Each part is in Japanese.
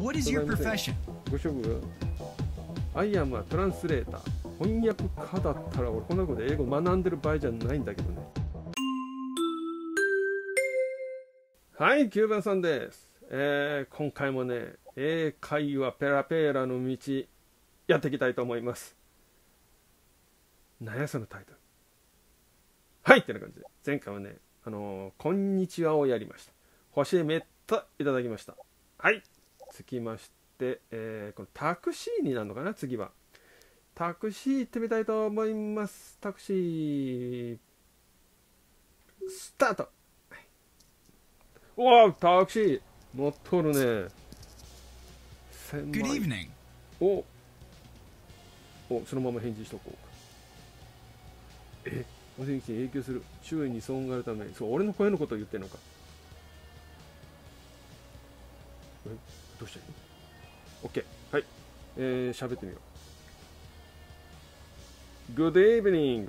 What is your profession? ご職業 I am a translator. 翻訳家だったら俺こんなことで英語学んでる場合じゃないんだけどね。はい、9番さんです。今回もね、英会話ペラペラの道やっていきたいと思います。何やそのタイトル。はいってな感じで、前回はね、こんにちはをやりました。星めったいただきました。はい、つきまして、このタクシーになるのかな、次は。タクシー行ってみたいと思います。タクシー、スタート。おお、タクシー、乗っとるね。Good evening. おお、そのまま返事しとこうか。え、お天気に影響する。周囲に損があるために、そう、俺の声のことを言ってるのか。え、どうしたらいいの？ OK。はい。喋ってみよう。Good evening!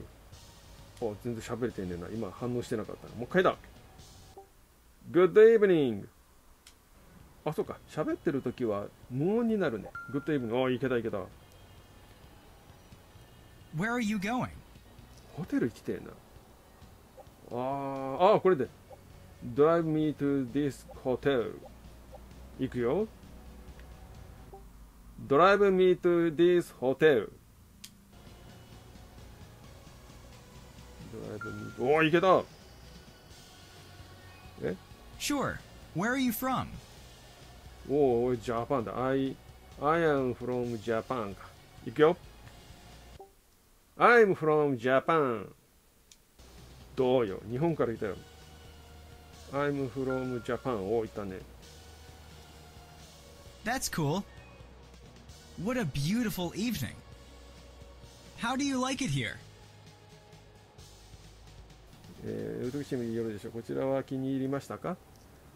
お、全然喋れてんねんな。今反応してなかったな。もう一回だ。Good evening! あ、そうか。喋ってるときは無音になるね。Good evening! お、いけたいけた。Where are you going? ホテル行きてえな。ああ、これで。Drive me to this hotel. 行くよ。Drive me to this hotel.おお、いけた。え Sure. Where are you from? おお、ジャパンだ。I am from Japan. いくよ。I'm from Japan. どうよ。日本から来たよ。I'm from Japan. おお、いったね。That's cool. What a beautiful evening. How do you like it here?美しい夜でしょう。こちらは気に入りましたか？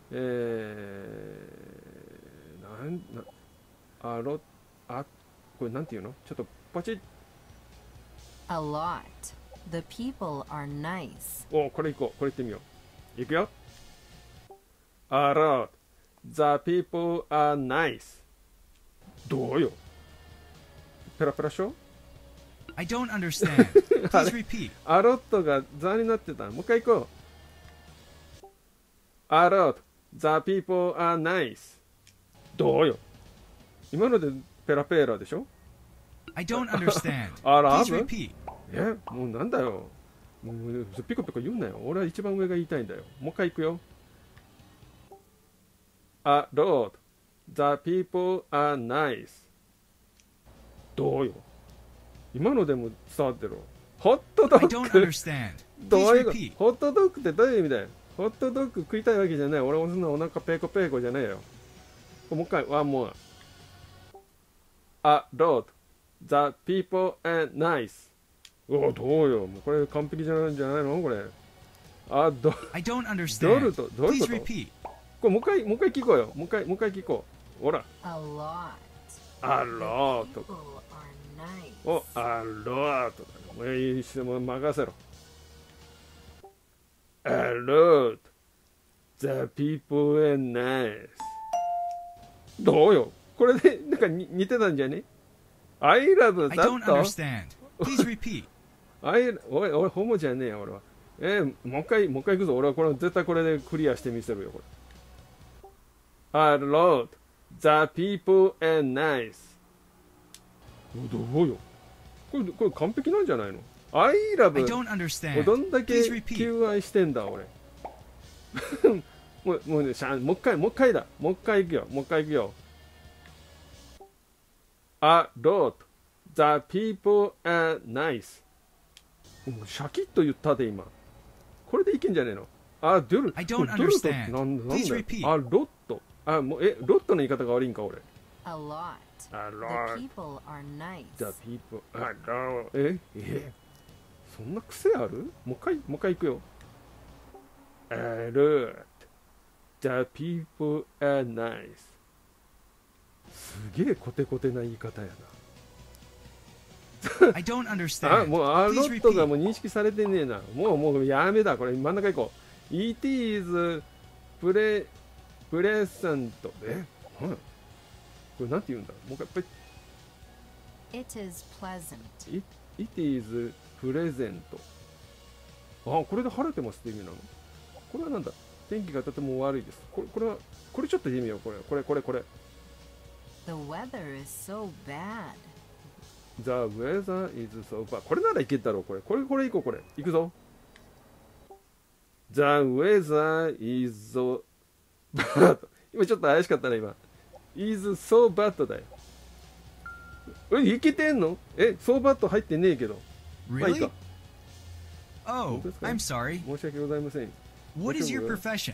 これなんていうの？ちょっとパチッ。A lot. The people are nice. お、これ行こう。これ行ってみよう。行くよ。A lot. The people are nice. どうよ。ペラペラしょ？I don't understand. Please repeat. あろっとがザになってた。もう一回行こう。あろっと、the people are nice. どうよ。今のでペラペラでしょ？ I don't understand. あら、Please repeat. え、もうなんだよ。もうピコピコ言うなよ。俺は一番上が言いたいんだよ。もう一回行くよ。あろっと、the people are nice. どうよ。今のでも伝わってる。ホットドッグどういうこと？ホットドッグってどういう意味だよ。ホットドッグ食いたいわけじゃない。俺もそんなお腹ペコペコじゃないよ。もう一回、ワンモア。あ、ロード。The people are nice. おお、どうよ。もうこれ完璧じゃないんじゃないのこれ。あ、ど、どると、どういうこと？これもう一回聞こうよ。もう一回聞こう。ほら。あろーと。お、あろーとだね。もう一緒に任せろ。あろーと。The people are nice. どうよ。これで、なんか似てたんじゃね？ I love that. I don't understand. Please repeat. 俺、ホモじゃねえよ、俺は。もう一回行くぞ。俺はこれ、絶対これでクリアしてみせるよ、これ。あろーと。The people are nice.どうよ。これ完璧なんじゃないの？ I love. どんだけ求愛してんだ俺。もうね、もう一回だ。もう一回行くよ。あろっと。The people are nice. もうシャキッと言ったで今。これでいけんじゃねえの？あ、ドゥル。I don't understand. なんだ？あ、ロット。あ、もうロットの言い方が悪いんか俺。A lot. The people are nice. The people are nice. そんな癖ある？もう一回行くよ。A lot. The people are nice. すげえコテコテな言い方やな。I don't understand. あ、もうあろっとがもう認識されてねえな。もうやめだ。これ真ん中行こう。It is pleasant. え？これなんて言うんだろう。もう一回やっぱり It is pleasant。 ああ、これで晴れてますって意味なの。これはなんだ、天気がとても悪いです。これちょっと意味よ。これ The weather is so bad. The weather is so bad。 これならいけたろう。これいこう。これいくぞ。The weather is so bad。 今ちょっと怪しかったね。今 is so bad だよ。え、いけてんの？え、so bad 入ってねえけど。まあいいか。Oh, I'm sorry。 申し訳ございません。What is your profession?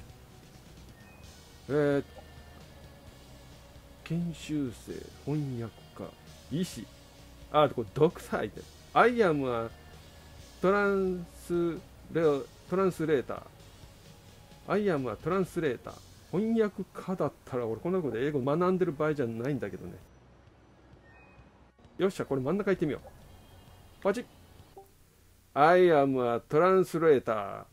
研修生、翻訳家、医師。あ、これ読者入ってる。I am a translator。I am a translator。翻訳家だったら俺こんなことで英語学んでる場合じゃないんだけどね。よっしゃ、これ真ん中行ってみよう。パチッ。I am a translator。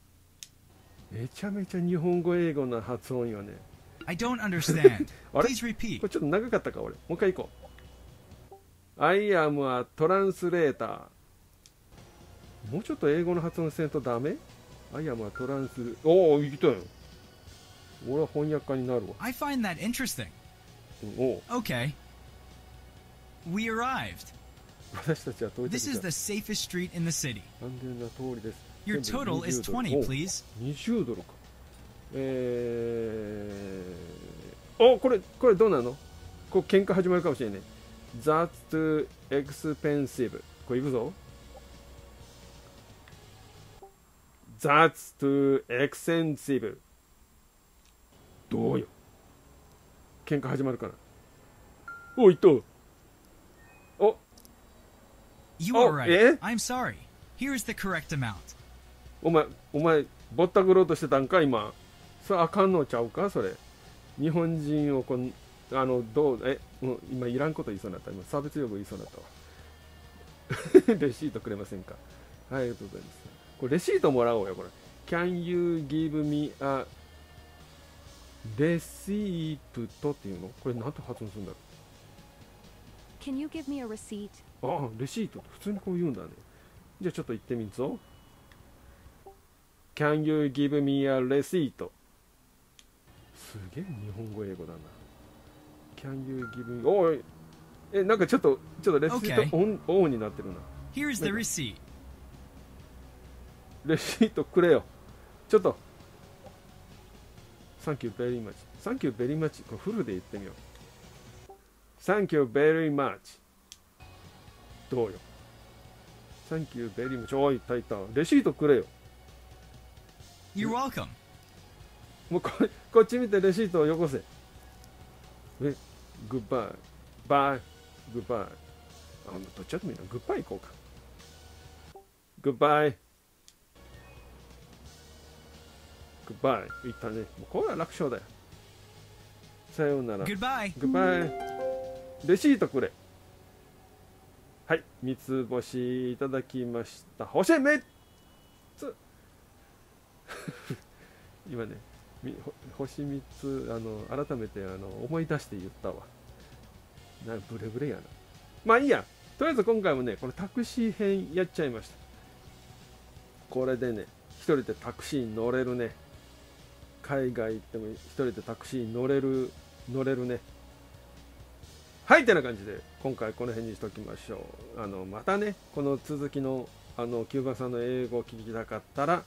めちゃめちゃ日本語英語の発音よね。I don't understand. あれ？ Please repeat. これちょっと長かったか俺。もう一回行こう。I am a translator。もうちょっと英語の発音せんとダメ？ I am a translator。おお、いけたよ。俺は翻訳家になるわ。I find that interesting. おお。Okay. We arrived. 私たちは到着した。This is the safest street in the city. 安全な通りです。Your total is 20, please. 20ドルか。お、これどうなの？こう喧嘩始まるかもしれない。That's too expensive。これいくぞ。That's too expensive。どうよ。喧嘩始まるかな。おいっと。お。You are right. I'm sorry. Here is the correct amount. お前ぼったくろうとしてたんか今。それあかんのちゃうかそれ。日本人をどうもう今いらんこと言いそうになった。今差別用語言いそうになったわ。レシートくれませんか。はい、ありがとうございます。これレシートもらおうよこれ。Can you give me a receipt っていうの？これなんて発音するんだろう。Can you give me a receipt？ ああ、レシート普通にこう言うんだね。じゃあちょっと言ってみるぞ。Can you give me a receipt？ すげえ日本語英語だな。Can you give me？ おい、なんかちょっとレシートオンになってるな。Here's the receipt。レシートくれよ。ちょっと。Thank you very much。Thank you very much。これフルで言ってみよう。Thank you very much。どうよ。Thank you very much。おい、いた。レシートくれよ。You're welcome。 もうこっち見てレシートをよこせ。え、グッバイ、バイ、グッバイ。あ、もうどっちだとみんなグッバイ行こうか。グッバイ、グッバイ。いったね。もうこれは楽勝だよ。さようなら。グッバイ、グッバイ。レシートくれ。はい、三つ星いただきました。星3つ。今ね、星3つ改めて思い出して言ったわ。なんかブレブレやな。まあいいや。とりあえず今回もね、このタクシー編やっちゃいました。これでね、一人でタクシーに乗れるね。海外行っても一人でタクシーに乗れるね。はい、ってな感じで今回この辺にしときましょう。またね、この続きのキューバさんの英語を聞きたかったら、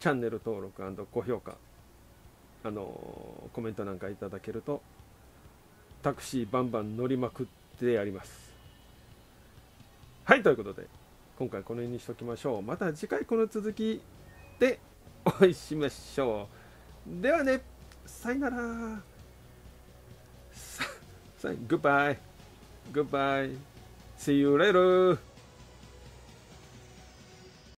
チャンネル登録&高評価、コメントなんかいただけると、タクシーバンバン乗りまくってやります。はい、ということで今回この辺にしときましょう。また次回この続きでお会いしましょう。ではね、さよなら。グッバイ、グッバイ、See you later。